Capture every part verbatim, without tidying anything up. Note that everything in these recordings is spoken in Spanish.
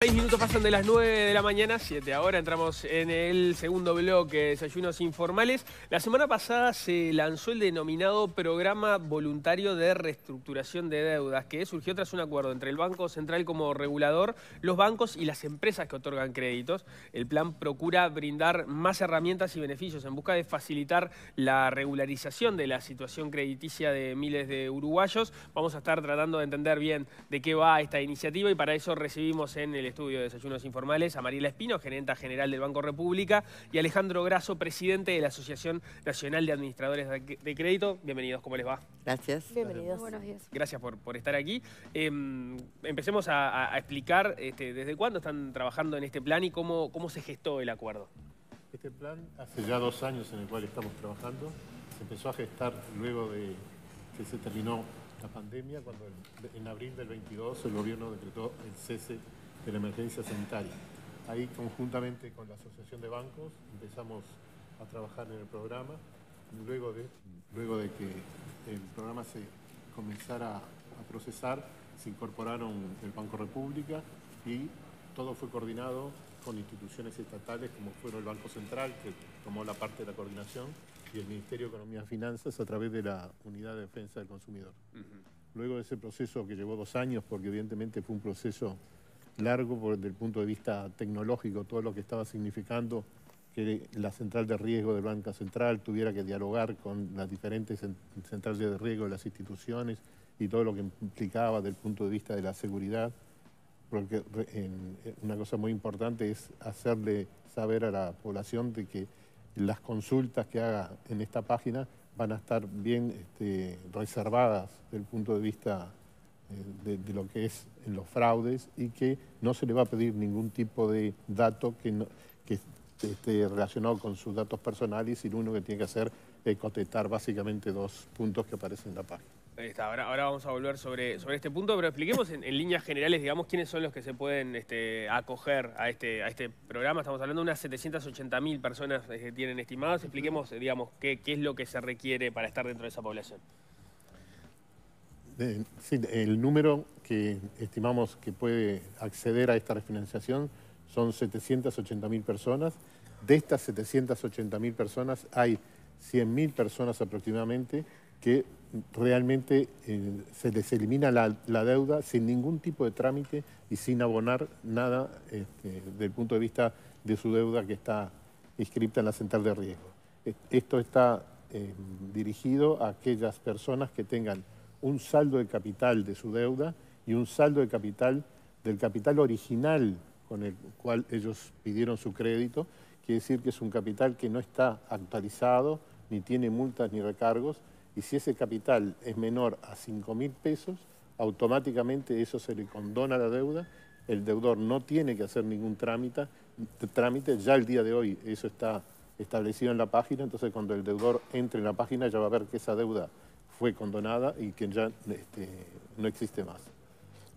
seis minutos pasan de las nueve de la mañana, siete. Ahora entramos en el segundo bloque de Desayunos Informales. La semana pasada se lanzó el denominado Programa Voluntario de Reestructuración de Deudas, que surgió tras un acuerdo entre el Banco Central como regulador, los bancos y las empresas que otorgan créditos. El plan procura brindar más herramientas y beneficios en busca de facilitar la regularización de la situación crediticia de miles de uruguayos. Vamos a estar tratando de entender bien de qué va esta iniciativa y para eso recibimos en el estudio de Desayunos Informales a Mariela Espino, gerenta general del Banco República, y Alejandro Grasso, presidente de la Asociación Nacional de Administradores de Crédito. Bienvenidos, ¿cómo les va? Gracias. Bienvenidos. Buenos días. Gracias por, por estar aquí. Eh, empecemos a, a explicar este, desde cuándo están trabajando en este plan y cómo, cómo se gestó el acuerdo. Este plan hace ya dos años en el cual estamos trabajando. Se empezó a gestar luego de que se terminó la pandemia, cuando en, en abril del veintidós el gobierno decretó el cese de la emergencia sanitaria. Ahí, conjuntamente con la Asociación de Bancos, empezamos a trabajar en el programa. Luego de, luego de que el programa se comenzara a procesar, se incorporaron el Banco República y todo fue coordinado con instituciones estatales como fueron el Banco Central, que tomó la parte de la coordinación, y el Ministerio de Economía y Finanzas a través de la Unidad de Defensa del Consumidor. Uh-huh. Luego de ese proceso que llevó dos años, porque evidentemente fue un proceso largo desde el punto de vista tecnológico, todo lo que estaba significando que la central de riesgo del Banco Central tuviera que dialogar con las diferentes centrales de riesgo de las instituciones y todo lo que implicaba desde el punto de vista de la seguridad, porque una cosa muy importante es hacerle saber a la población de que las consultas que haga en esta página van a estar bien este, reservadas desde el punto de vista De, de lo que es los fraudes, y que no se le va a pedir ningún tipo de dato que, no, que esté relacionado con sus datos personales, sino uno que tiene que hacer es contestar básicamente dos puntos que aparecen en la página. Ahí está. Ahora, ahora vamos a volver sobre, sobre este punto, pero expliquemos en, en líneas generales, digamos, quiénes son los que se pueden este, acoger a este, a este programa. Estamos hablando de unas setecientas ochenta mil personas que tienen estimadas. Expliquemos, digamos, qué, qué es lo que se requiere para estar dentro de esa población. Sí, el número que estimamos que puede acceder a esta refinanciación son setecientas ochenta mil personas. De estas setecientas ochenta mil personas hay cien mil personas aproximadamente que realmente eh, se les elimina la, la deuda sin ningún tipo de trámite y sin abonar nada este, desde el punto de vista de su deuda que está inscripta en la central de riesgo. Esto está eh, dirigido a aquellas personas que tengan un saldo de capital de su deuda y un saldo de capital del capital original con el cual ellos pidieron su crédito, quiere decir que es un capital que no está actualizado, ni tiene multas ni recargos, y si ese capital es menor a cinco mil pesos, automáticamente eso se le condona a la deuda, el deudor no tiene que hacer ningún trámite, trámite ya el día de hoy eso está establecido en la página, entonces cuando el deudor entre en la página ya va a ver que esa deuda fue condonada y que ya este, no existe más.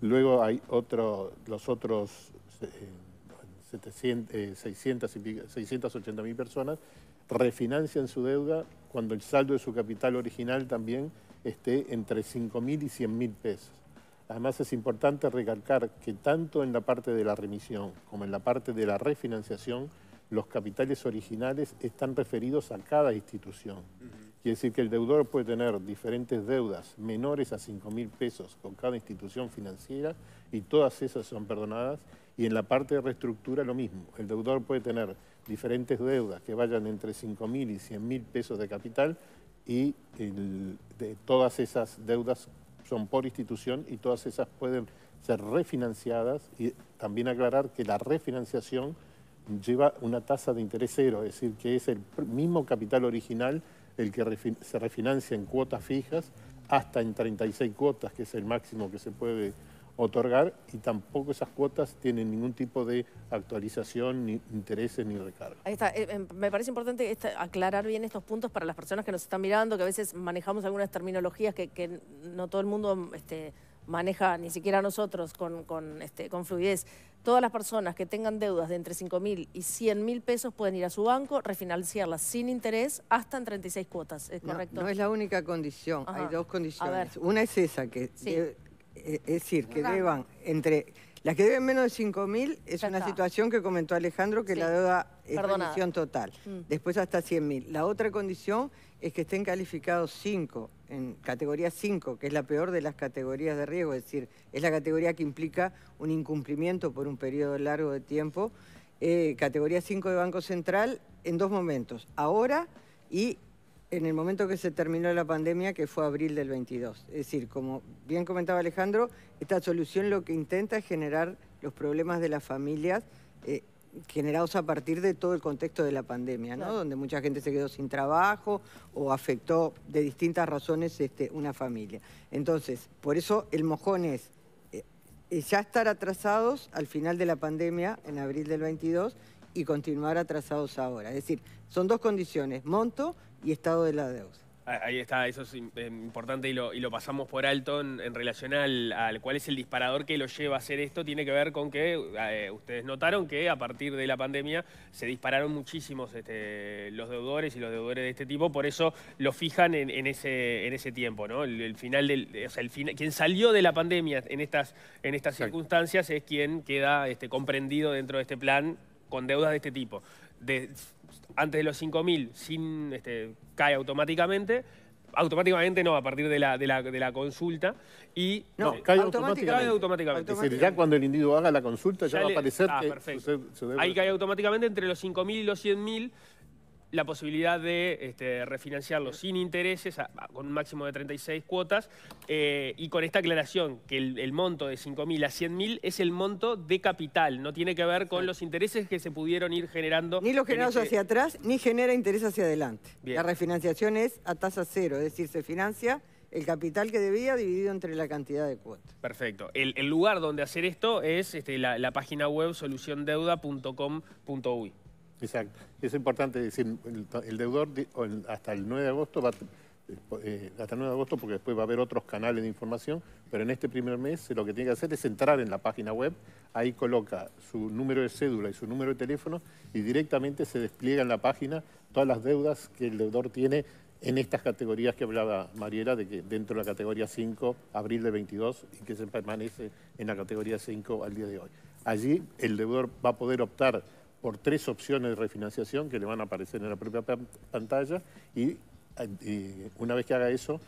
Luego hay otro, los otros eh, setecientas, eh, seiscientas y pico, seiscientas ochenta mil personas refinancian su deuda cuando el saldo de su capital original también esté entre cinco mil y cien mil pesos. Además es importante recalcar que tanto en la parte de la remisión como en la parte de la refinanciación los capitales originales están referidos a cada institución. Uh-huh. Quiere decir que el deudor puede tener diferentes deudas menores a cinco mil pesos con cada institución financiera y todas esas son perdonadas. Y en la parte de reestructura lo mismo. El deudor puede tener diferentes deudas que vayan entre cinco mil y cien mil pesos de capital y el, de, todas esas deudas son por institución y todas esas pueden ser refinanciadas. Y también aclarar que la refinanciación lleva una tasa de interés cero, es decir, que es el mismo capital original el que refin- se refinancia en cuotas fijas hasta en treinta y seis cuotas, que es el máximo que se puede otorgar, y tampoco esas cuotas tienen ningún tipo de actualización, ni intereses, ni recargo. Ahí está. Eh, me parece importante esta, aclarar bien estos puntos para las personas que nos están mirando, que a veces manejamos algunas terminologías que, que no todo el mundo este, maneja, ni siquiera nosotros, con, con, este, con fluidez. Todas las personas que tengan deudas de entre cinco mil y cien mil pesos pueden ir a su banco, refinanciarlas sin interés hasta en treinta y seis cuotas, ¿es correcto? No, no es la única condición. Ajá. Hay dos condiciones. Una es esa, que sí. debe, es decir, que claro. deban entre Las que deben menos de cinco mil es ya una está. situación que comentó Alejandro, que sí. la deuda es condición total. Mm. Después hasta cien mil. La otra condición es que estén calificados cinco, en categoría cinco, que es la peor de las categorías de riesgo, es decir, es la categoría que implica un incumplimiento por un periodo largo de tiempo. Eh, categoría cinco de Banco Central en dos momentos, ahora y en el momento que se terminó la pandemia, que fue abril del veintidós. Es decir, como bien comentaba Alejandro, esta solución lo que intenta es generar los problemas de las familias eh, generados a partir de todo el contexto de la pandemia, ¿no? Claro. Donde mucha gente se quedó sin trabajo o afectó de distintas razones este, una familia. Entonces, por eso el mojón es eh, ya estar atrasados al final de la pandemia, en abril del veintidós, y continuar atrasados ahora. Es decir, son dos condiciones, monto y estado de la deuda. Ahí está, eso es importante y lo, y lo pasamos por alto en, en relación al, al cuál es el disparador que lo lleva a hacer esto. Tiene que ver con que eh, ustedes notaron que a partir de la pandemia se dispararon muchísimos este, los deudores y los deudores de este tipo, por eso lo fijan en, en, ese, en ese tiempo, ¿no? El, el final del, o sea, el final, quien salió de la pandemia en estas, en estas circunstancias es quien queda este, comprendido dentro de este plan con deudas de este tipo. De, antes de los cinco mil sin este, cae automáticamente, automáticamente no, a partir de la, de la, de la consulta. Y no, no cae automáticamente. automáticamente. Es decir, ya cuando el individuo haga la consulta ya, ya va le... a aparecer ah, que perfecto. Sucede, sucede Ahí cae automáticamente entre los cinco mil y los cien mil la posibilidad de este, refinanciarlo sin intereses, a, a, con un máximo de treinta y seis cuotas, eh, y con esta aclaración, que el, el monto de cinco mil a cien mil es el monto de capital, no tiene que ver con sí. los intereses que se pudieron ir generando. Ni los generados este... hacia atrás, ni genera interés hacia adelante. Bien. La refinanciación es a tasa cero, es decir, se financia el capital que debía dividido entre la cantidad de cuotas. Perfecto. El, el lugar donde hacer esto es este, la, la página web solución deuda punto com punto uy. Exacto. Es importante decir, el, el deudor hasta el nueve de agosto, va, eh, hasta el nueve de agosto, porque después va a haber otros canales de información, pero en este primer mes lo que tiene que hacer es entrar en la página web, ahí coloca su número de cédula y su número de teléfono y directamente se despliega en la página todas las deudas que el deudor tiene en estas categorías que hablaba Mariela, de que dentro de la categoría cinco, abril de veintidós, y que se permanece en la categoría cinco al día de hoy. Allí el deudor va a poder optar por tres opciones de refinanciación que le van a aparecer en la propia pantalla y, y una vez que haga eso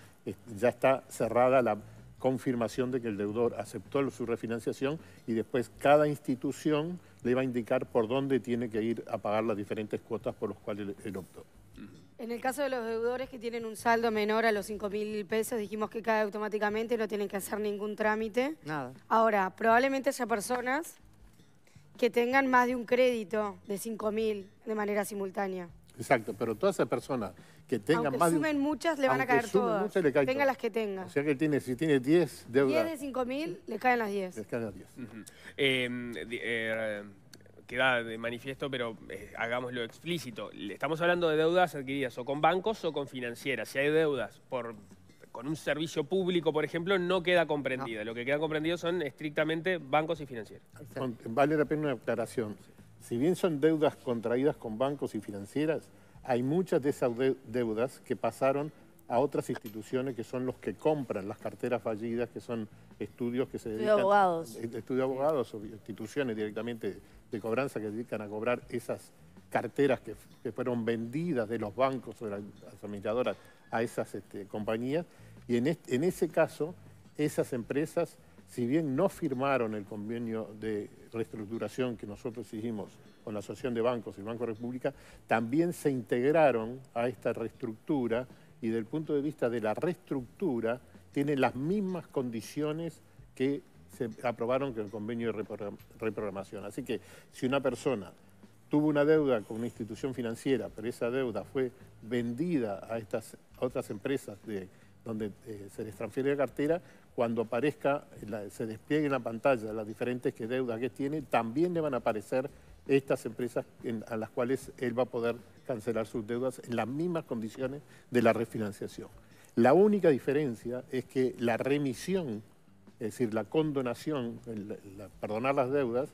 ya está cerrada la confirmación de que el deudor aceptó su refinanciación y después cada institución le va a indicar por dónde tiene que ir a pagar las diferentes cuotas por las cuales él optó. En el caso de los deudores que tienen un saldo menor a los cinco mil pesos, dijimos que cae automáticamente, no tienen que hacer ningún trámite. Nada. Ahora, probablemente haya personas que tengan más de un crédito de cinco mil de manera simultánea. Exacto, pero todas esas personas que tengan aunque más de... Aunque sumen muchas, le van a caer todas. Muchas, le cae tenga todo. las que tenga. O sea que tiene, si tiene diez deudas... diez de cinco mil, le caen las diez. Le caen las diez. Uh-huh. eh, eh, queda de manifiesto, pero eh, hagámoslo explícito. Estamos hablando de deudas adquiridas o con bancos o con financieras. Si hay deudas por... con un servicio público, por ejemplo, no queda comprendida. No. Lo que queda comprendido son estrictamente bancos y financieras. Exacto. Vale la pena una aclaración. Si bien son deudas contraídas con bancos y financieras, hay muchas de esas deudas que pasaron a otras instituciones que son los que compran las carteras fallidas, que son estudios que se dedican... Estudio de abogados. Estudio de abogados o instituciones directamente de cobranza que se dedican a cobrar esas carteras que, que fueron vendidas de los bancos o de las administradoras a esas este, compañías. Y en, este, en ese caso, esas empresas, si bien no firmaron el convenio de reestructuración que nosotros hicimos con la Asociación de Bancos y el Banco República, también se integraron a esta reestructura y desde el punto de vista de la reestructura tienen las mismas condiciones que se aprobaron con el convenio de reprogramación. Así que si una persona tuvo una deuda con una institución financiera, pero esa deuda fue vendida a estas otras empresas de, donde eh, se les transfiere la cartera, cuando aparezca, la, se despliegue en la pantalla las diferentes que deudas que tiene, también le van a aparecer estas empresas en, a las cuales él va a poder cancelar sus deudas en las mismas condiciones de la refinanciación. La única diferencia es que la remisión, es decir, la condonación, el, la, perdonar las deudas,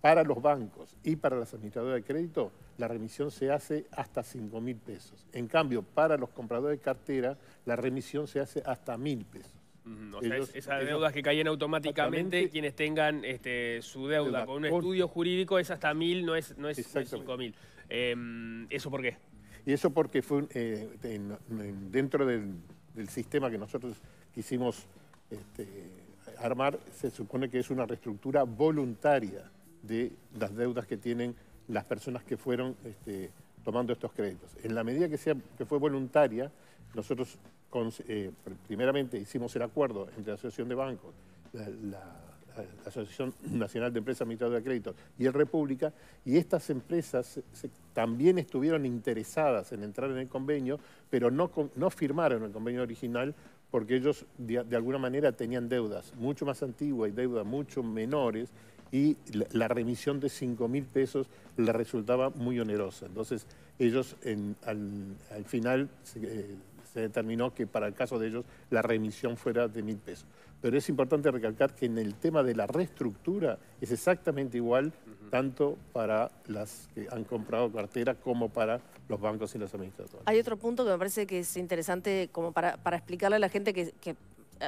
para los bancos y para las administradoras de crédito, la remisión se hace hasta cinco mil pesos. En cambio, para los compradores de cartera, la remisión se hace hasta mil pesos. Uh-huh. O ellos, sea, esas deudas ellos, que caen automáticamente, quienes tengan este, su deuda, deuda con un por... estudio jurídico es hasta mil, no es, no es cinco mil. Eh, ¿Eso por qué? Y eso porque fue eh, en, en, dentro del, del sistema que nosotros quisimos este, armar, se supone que es una reestructura voluntaria de las deudas que tienen las personas que fueron este, tomando estos créditos. En la medida que, sea, que fue voluntaria, nosotros con, eh, primeramente hicimos el acuerdo entre la Asociación de Bancos, la, la, la Asociación Nacional de Empresas Administradoras de Crédito y el República, y estas empresas se, se, también estuvieron interesadas en entrar en el convenio, pero no, no firmaron el convenio original porque ellos de, de alguna manera tenían deudas mucho más antiguas y deudas mucho menores, y la remisión de cinco mil pesos les resultaba muy onerosa. Entonces, ellos en, al, al final se, eh, se determinó que para el caso de ellos la remisión fuera de mil pesos. Pero es importante recalcar que en el tema de la reestructura es exactamente igual, uh-huh, tanto para las que han comprado cartera como para los bancos y las administradoras. Hay otro punto que me parece que es interesante como para, para explicarle a la gente que... que...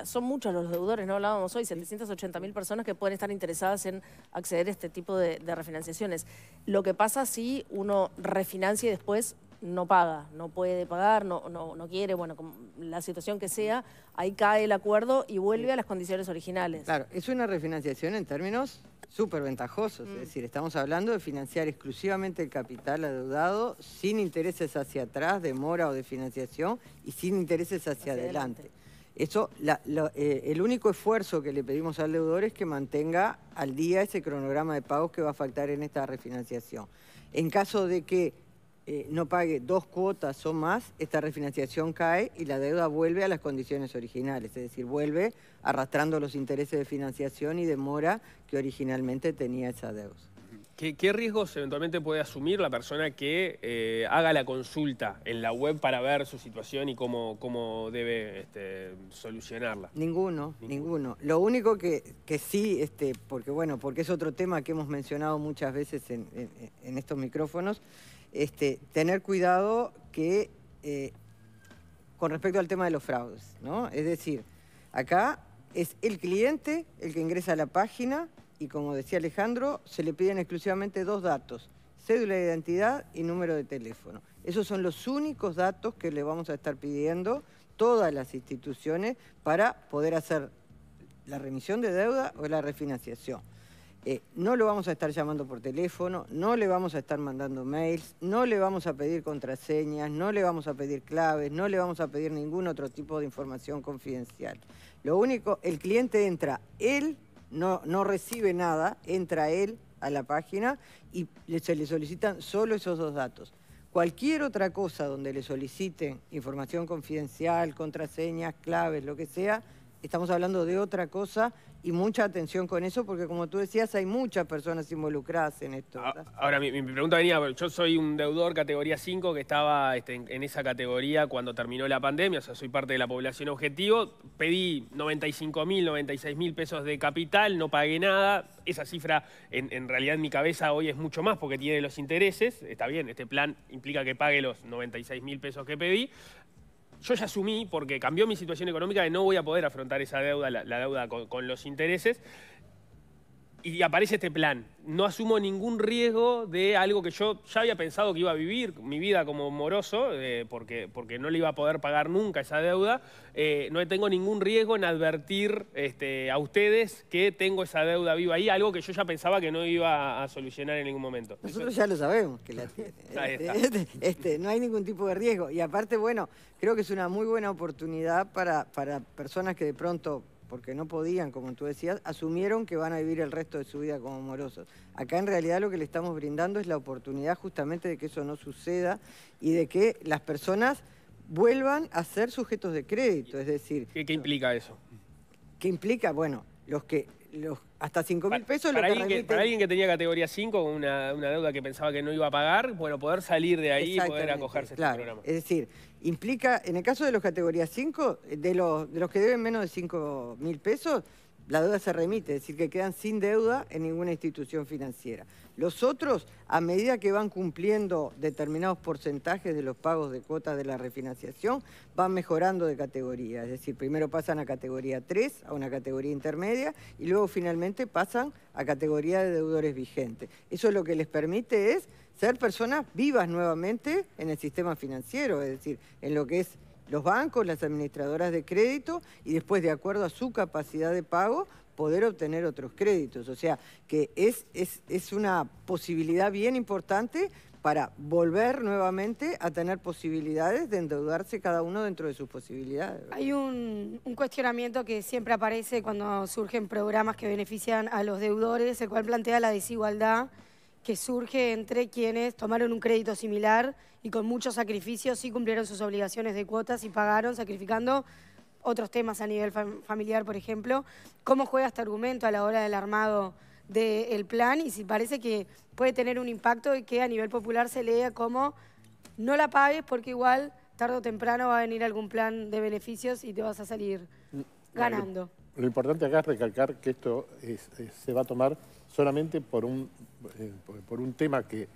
son muchos los deudores, no hablábamos hoy, setecientas ochenta mil personas que pueden estar interesadas en acceder a este tipo de, de refinanciaciones. Lo que pasa si uno refinancia y después no paga, no puede pagar, no, no, no quiere, bueno, con la situación que sea, ahí cae el acuerdo y vuelve a las condiciones originales. Claro, es una refinanciación en términos súper ventajosos, mm. es decir, estamos hablando de financiar exclusivamente el capital adeudado sin intereses hacia atrás, de mora o de financiación, y sin intereses hacia, hacia adelante. adelante. Eso, la, la, eh, el único esfuerzo que le pedimos al deudor es que mantenga al día ese cronograma de pagos que va a faltar en esta refinanciación. En caso de que eh, no pague dos cuotas o más, esta refinanciación cae y la deuda vuelve a las condiciones originales, es decir, vuelve arrastrando los intereses de financiación y de mora que originalmente tenía esa deuda. ¿Qué, qué riesgos eventualmente puede asumir la persona que eh, haga la consulta en la web para ver su situación y cómo, cómo debe este, solucionarla? Ninguno, ninguno. ninguno. Lo único que, que sí, este, porque bueno, porque es otro tema que hemos mencionado muchas veces en, en, en estos micrófonos, este, tener cuidado que eh, con respecto al tema de los fraudes, ¿no? Es decir, acá es el cliente el que ingresa a la página. Y como decía Alejandro, se le piden exclusivamente dos datos, cédula de identidad y número de teléfono. Esos son los únicos datos que le vamos a estar pidiendo todas las instituciones para poder hacer la remisión de deuda o la refinanciación. Eh, no lo vamos a estar llamando por teléfono, no le vamos a estar mandando mails, no le vamos a pedir contraseñas, no le vamos a pedir claves, no le vamos a pedir ningún otro tipo de información confidencial. Lo único, el cliente entra él, No, no recibe nada, entra él a la página y se le solicitan solo esos dos datos. Cualquier otra cosa donde le soliciten información confidencial, contraseñas, claves, lo que sea, estamos hablando de otra cosa y mucha atención con eso porque, como tú decías, hay muchas personas involucradas en esto, ¿verdad? Ahora, mi, mi pregunta venía, yo soy un deudor categoría cinco que estaba este, en, en esa categoría cuando terminó la pandemia, o sea, soy parte de la población objetivo, pedí noventa y cinco mil, noventa y seis mil pesos de capital, no pagué nada, esa cifra en, en realidad en mi cabeza hoy es mucho más porque tiene los intereses, está bien, este plan implica que pague los noventa y seis mil pesos que pedí. Yo ya asumí, porque cambió mi situación económica, de no voy a poder afrontar esa deuda, la, la deuda con, con los intereses. Y aparece este plan. No asumo ningún riesgo de algo que yo ya había pensado que iba a vivir, mi vida como moroso, eh, porque, porque no le iba a poder pagar nunca esa deuda. Eh, no tengo ningún riesgo en advertir este, a ustedes que tengo esa deuda viva ahí, algo que yo ya pensaba que no iba a solucionar en ningún momento. Nosotros Eso... ya lo sabemos, que la tiene. Ahí está. Este, este, no hay ningún tipo de riesgo. Y aparte, bueno, creo que es una muy buena oportunidad para, para personas que de pronto... porque no podían, como tú decías, asumieron que van a vivir el resto de su vida como morosos. Acá en realidad lo que le estamos brindando es la oportunidad justamente de que eso no suceda y de que las personas vuelvan a ser sujetos de crédito, es decir... ¿Qué, qué implica eso? ¿Qué implica? Bueno, los que... Los, hasta cinco mil pesos para, lo que remite... Para alguien que tenía categoría cinco, con una, una deuda que pensaba que no iba a pagar, bueno, poder salir de ahí y poder acogerse claro, a este programa. Es decir, implica, en el caso de los categorías cinco, de los, de los que deben menos de cinco mil pesos, la deuda se remite, es decir, que quedan sin deuda en ninguna institución financiera. Los otros, a medida que van cumpliendo determinados porcentajes de los pagos de cuotas de la refinanciación, van mejorando de categoría, es decir, primero pasan a categoría tres, a una categoría intermedia, y luego finalmente pasan a categoría de deudores vigentes. Eso lo que les permite es ser personas vivas nuevamente en el sistema financiero, es decir, en lo que es los bancos, las administradoras de crédito y después, de acuerdo a su capacidad de pago, poder obtener otros créditos. O sea, que es, es, es una posibilidad bien importante para volver nuevamente a tener posibilidades de endeudarse cada uno dentro de sus posibilidades. Hay un, un cuestionamiento que siempre aparece cuando surgen programas que benefician a los deudores, el cual plantea la desigualdad que surge entre quienes tomaron un crédito similar y con muchos sacrificios sí cumplieron sus obligaciones de cuotas y pagaron, sacrificando otros temas a nivel familiar, por ejemplo. ¿Cómo juega este argumento a la hora del armado del plan? Y si parece que puede tener un impacto y que a nivel popular se lea como no la pagues porque igual tarde o temprano va a venir algún plan de beneficios y te vas a salir ganando. Lo, lo importante acá es recalcar que esto es, es, se va a tomar solamente por un, eh, por un tema que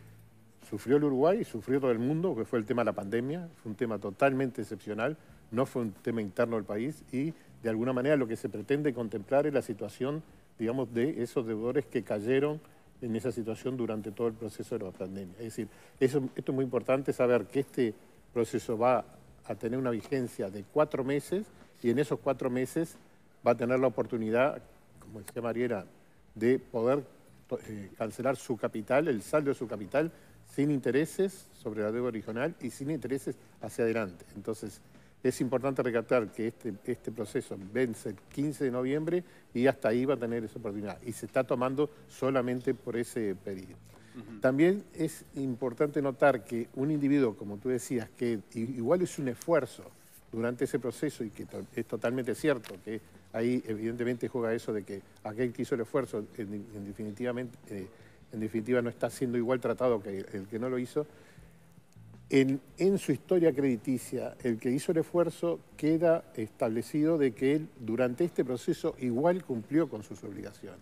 sufrió el Uruguay y sufrió todo el mundo, que fue el tema de la pandemia. Fue un tema totalmente excepcional, no fue un tema interno del país, y de alguna manera lo que se pretende contemplar es la situación, digamos, de esos deudores que cayeron en esa situación durante todo el proceso de la pandemia. Es decir, eso, esto es muy importante, saber que este proceso va a tener una vigencia de cuatro meses y en esos cuatro meses va a tener la oportunidad, como decía Mariela, de poder eh, cancelar su capital, el saldo de su capital, sin intereses sobre la deuda original y sin intereses hacia adelante. Entonces, es importante recalcar que este, este proceso vence el quince de noviembre y hasta ahí va a tener esa oportunidad. Y se está tomando solamente por ese pedido. Uh-huh. También es importante notar que un individuo, como tú decías, que igual es un esfuerzo durante ese proceso, y que to- es totalmente cierto que ahí evidentemente juega eso de que aquel que hizo el esfuerzo en, en, definitivamente, eh, en definitiva no está siendo igual tratado que el, el que no lo hizo. En, en su historia crediticia, el que hizo el esfuerzo, queda establecido de que él durante este proceso igual cumplió con sus obligaciones.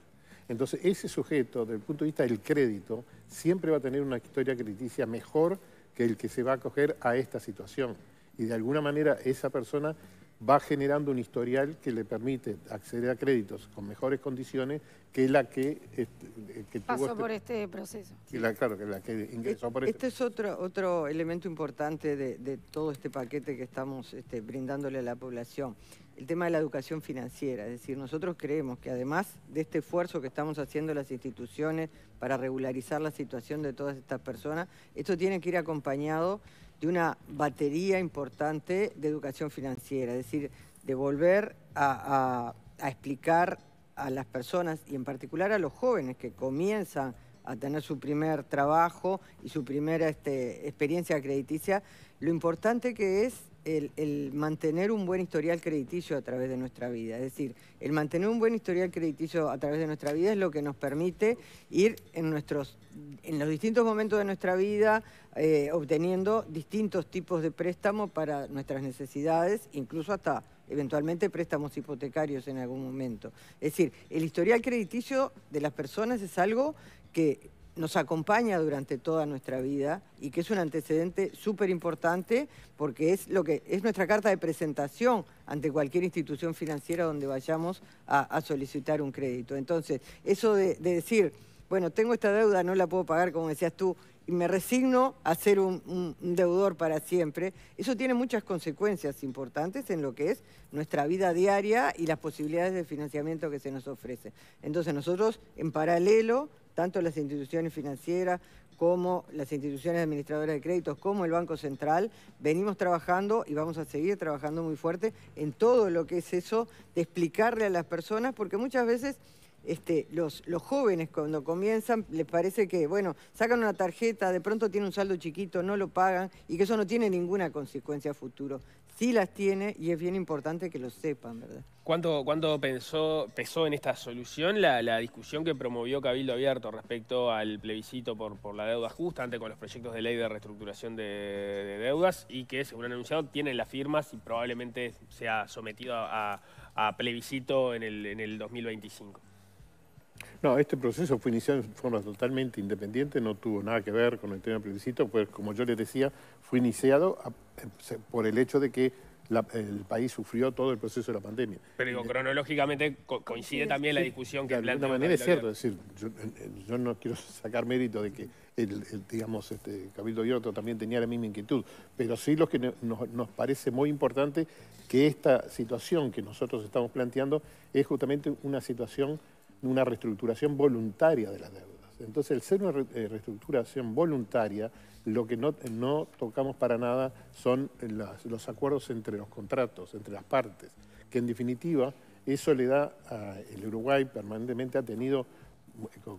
Entonces ese sujeto, desde el punto de vista del crédito, siempre va a tener una historia crediticia mejor que el que se va a acoger a esta situación. Y de alguna manera esa persona va generando un historial que le permite acceder a créditos con mejores condiciones que la que, este, que pasó tuvo este, por este proceso. Que la, claro, que la que ingresó por este. Este es otro, otro elemento importante de, de todo este paquete que estamos este, brindándole a la población. El tema de la educación financiera, es decir, nosotros creemos que además de este esfuerzo que estamos haciendo las instituciones para regularizar la situación de todas estas personas, esto tiene que ir acompañado de una batería importante de educación financiera, es decir, de volver a, a, a explicar a las personas y en particular a los jóvenes que comienzan a tener su primer trabajo y su primera este, experiencia crediticia, lo importante que es el, el mantener un buen historial crediticio a través de nuestra vida. Es decir, el mantener un buen historial crediticio a través de nuestra vida es lo que nos permite ir en, nuestros, en los distintos momentos de nuestra vida eh, obteniendo distintos tipos de préstamos para nuestras necesidades, incluso hasta eventualmente préstamos hipotecarios en algún momento. Es decir, el historial crediticio de las personas es algo que nos acompaña durante toda nuestra vida y que es un antecedente súper importante porque es lo que es nuestra carta de presentación ante cualquier institución financiera donde vayamos a, a solicitar un crédito. Entonces, eso de, de decir, bueno, tengo esta deuda, no la puedo pagar, como decías tú, y me resigno a ser un, un, un deudor para siempre, eso tiene muchas consecuencias importantes en lo que es nuestra vida diaria y las posibilidades de financiamiento que se nos ofrecen. Entonces nosotros, en paralelo, tanto las instituciones financieras como las instituciones administradoras de créditos, como el Banco Central, venimos trabajando y vamos a seguir trabajando muy fuerte en todo lo que es eso de explicarle a las personas, porque muchas veces Este, los, los jóvenes cuando comienzan les parece que, bueno, sacan una tarjeta, de pronto tiene un saldo chiquito, no lo pagan y que eso no tiene ninguna consecuencia a futuro. sí las tiene y es bien importante que lo sepan, ¿verdad? ¿Cuánto, cuánto pensó, pesó en esta solución la, la discusión que promovió Cabildo Abierto respecto al plebiscito por, por la deuda justa, ante con los proyectos de ley de reestructuración de, de deudas, y que, según han anunciado, tienen las firmas y probablemente sea sometido a, a plebiscito en el, en el dos mil veinticinco? No, este proceso fue iniciado en forma totalmente independiente, no tuvo nada que ver con el tema del plebiscito, pues como yo les decía, fue iniciado a, por el hecho de que la, el país sufrió todo el proceso de la pandemia. Pero digo, cronológicamente co coincide sí, también sí, la discusión que plantea. De alguna manera es cierto, es decir, yo, yo no quiero sacar mérito de que el, el digamos, este, Cabildo Abierto también tenía la misma inquietud, pero sí lo que nos, nos parece muy importante que esta situación que nosotros estamos planteando es justamente una situación, una reestructuración voluntaria de las deudas. Entonces, el ser una re reestructuración voluntaria, lo que no, no tocamos para nada son las, los acuerdos entre los contratos, entre las partes, que en definitiva eso le da a el Uruguay, permanentemente ha tenido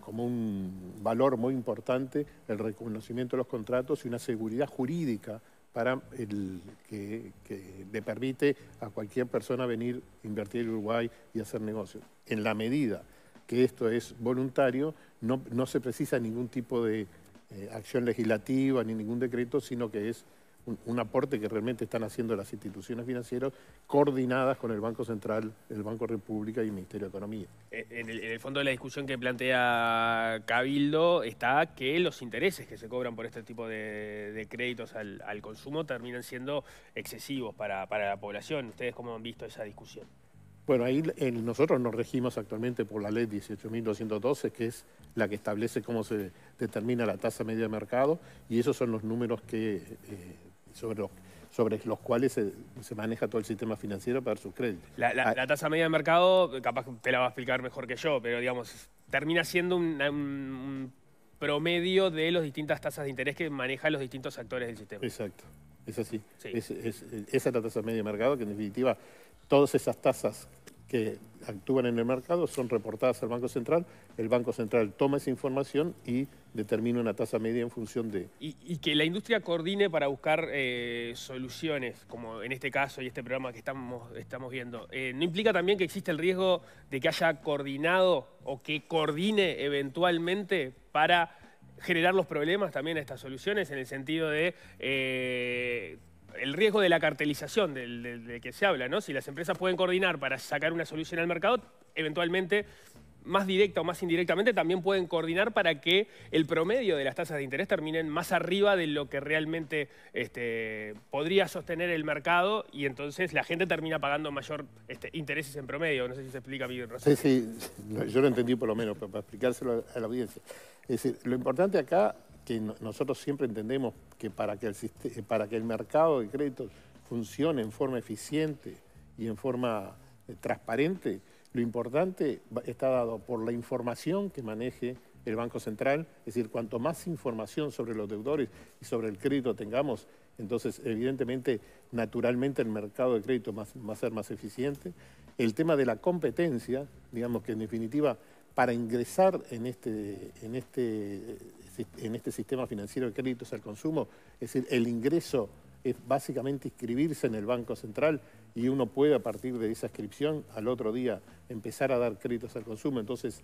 como un valor muy importante el reconocimiento de los contratos y una seguridad jurídica para el que, que le permite a cualquier persona venir, invertir en Uruguay y hacer negocios. En la medida que esto es voluntario, no, no se precisa ningún tipo de eh, acción legislativa ni ningún decreto, sino que es un, un aporte que realmente están haciendo las instituciones financieras coordinadas con el Banco Central, el Banco República y el Ministerio de Economía. En el, en el fondo de la discusión que plantea Cabildo está que los intereses que se cobran por este tipo de, de créditos al, al consumo terminan siendo excesivos para, para la población. ¿Ustedes cómo han visto esa discusión? Bueno, ahí nosotros nos regimos actualmente por la ley dieciocho mil doscientos doce, que es la que establece cómo se determina la tasa media de mercado, y esos son los números que, eh, sobre, los, sobre los cuales se, se maneja todo el sistema financiero para dar sus créditos. La, la, la tasa media de mercado, capaz te la va a explicar mejor que yo, pero digamos, termina siendo un, un promedio de las distintas tasas de interés que manejan los distintos actores del sistema. Exacto, es así. Sí. Es, es, esa es la tasa media de mercado, que en definitiva todas esas tasas que actúan en el mercado son reportadas al Banco Central, el Banco Central toma esa información y determina una tasa media en función de... Y, y que la industria coordine para buscar eh, soluciones, como en este caso y este programa que estamos, estamos viendo. Eh, ¿No implica también que existe el riesgo de que haya coordinado o que coordine eventualmente para generar los problemas también a estas soluciones, en el sentido de... Eh, el riesgo de la cartelización del, del, del que se habla, ¿no? Si las empresas pueden coordinar para sacar una solución al mercado, eventualmente, más directa o más indirectamente, también pueden coordinar para que el promedio de las tasas de interés terminen más arriba de lo que realmente este, podría sostener el mercado, y entonces la gente termina pagando mayor este, intereses en promedio. No sé si se explica bien, Rosa. Sí, sí, yo lo entendí por lo menos, pero para explicárselo a la audiencia. Es decir, lo importante acá... que nosotros siempre entendemos que para que, el sistema, para que el mercado de créditos funcione en forma eficiente y en forma transparente, lo importante está dado por la información que maneje el Banco Central, es decir, cuanto más información sobre los deudores y sobre el crédito tengamos, entonces evidentemente, naturalmente el mercado de crédito va a ser más eficiente. El tema de la competencia, digamos que en definitiva, para ingresar en este, en este, en este sistema financiero de créditos al consumo, es decir, el ingreso es básicamente inscribirse en el Banco Central y uno puede a partir de esa inscripción al otro día empezar a dar créditos al consumo. Entonces,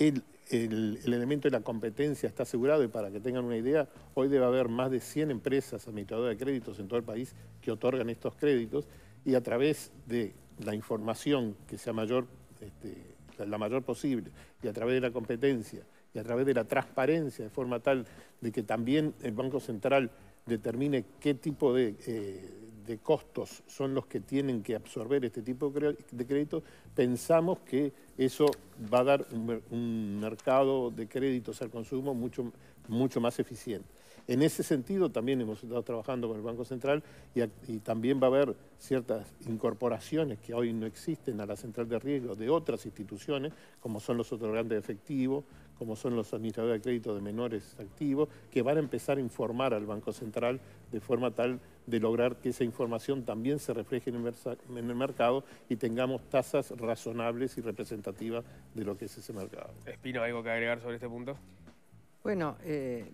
el, el, el elemento de la competencia está asegurado, y para que tengan una idea, hoy debe haber más de cien empresas administradoras de créditos en todo el país que otorgan estos créditos, y a través de la información que sea mayor, este, la mayor posible, y a través de la competencia, y a través de la transparencia, de forma tal de que también el Banco Central determine qué tipo de, eh, de costos son los que tienen que absorber este tipo de créditos, pensamos que eso va a dar un, un mercado de créditos al consumo mucho, mucho más eficiente. En ese sentido también hemos estado trabajando con el Banco Central, y, a, y también va a haber ciertas incorporaciones que hoy no existen a la central de riesgo de otras instituciones, como son los otorgantes de efectivo, como son los administradores de crédito de menores activos, que van a empezar a informar al Banco Central de forma tal de lograr que esa información también se refleje en el, en el mercado y tengamos tasas razonables y representativas de lo que es ese mercado. Espino, ¿algo que agregar sobre este punto? Bueno, eh...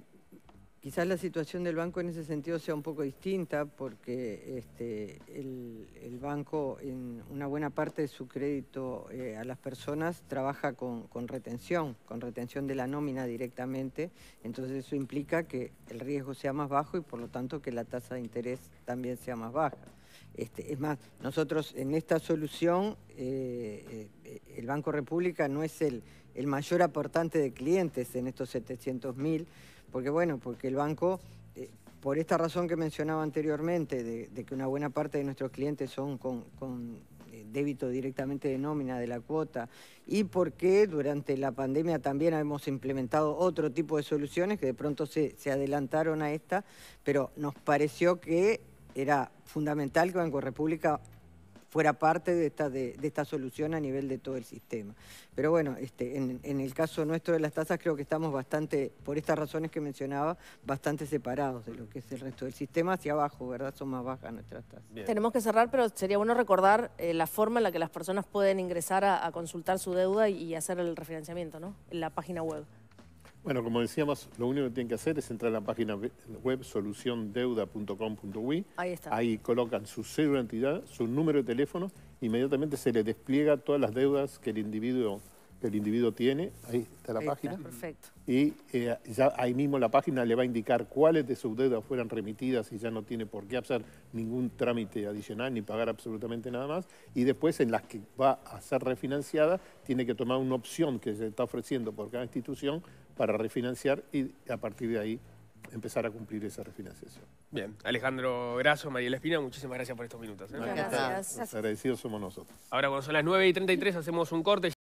Quizás la situación del banco en ese sentido sea un poco distinta porque este, el, el banco en una buena parte de su crédito eh, a las personas trabaja con, con retención, con retención de la nómina directamente, entonces eso implica que el riesgo sea más bajo y por lo tanto que la tasa de interés también sea más baja. Este, es más, nosotros en esta solución, eh, eh, el Banco República no es el, el mayor aportante de clientes en estos setecientos mil, porque bueno, porque el banco, eh, por esta razón que mencionaba anteriormente, de, de que una buena parte de nuestros clientes son con, con eh, débito directamente de nómina de la cuota, y porque durante la pandemia también hemos implementado otro tipo de soluciones que de pronto se, se adelantaron a esta, pero nos pareció que era fundamental que Banco República fuera parte de esta, de, de esta solución a nivel de todo el sistema. Pero bueno, este, en, en el caso nuestro de las tasas creo que estamos bastante, por estas razones que mencionaba, bastante separados de lo que es el resto del sistema hacia abajo, ¿verdad? Son más bajas nuestras tasas. Bien. Tenemos que cerrar, pero sería bueno recordar eh, la forma en la que las personas pueden ingresar a, a consultar su deuda y hacer el refinanciamiento, ¿no? En la página web. Bueno, como decíamos, lo único que tienen que hacer es entrar a la página web solución deuda punto com punto uy. Ahí está. Ahí colocan su cédula de entidad, su número de teléfono, inmediatamente se le despliega todas las deudas que el individuo, que el individuo tiene. Ahí está la Ahí página. Está, perfecto. Y eh, ya ahí mismo la página le va a indicar cuáles de sus deudas fueran remitidas y ya no tiene por qué hacer ningún trámite adicional ni pagar absolutamente nada más. Y después en las que va a ser refinanciada tiene que tomar una opción que se está ofreciendo por cada institución para refinanciar y a partir de ahí empezar a cumplir esa refinanciación. Bien, Alejandro Grasso, Mariela Espino, muchísimas gracias por estos minutos, ¿eh? Gracias. Gracias. Agradecidos somos nosotros. Ahora cuando son las nueve y treinta y tres hacemos un corte.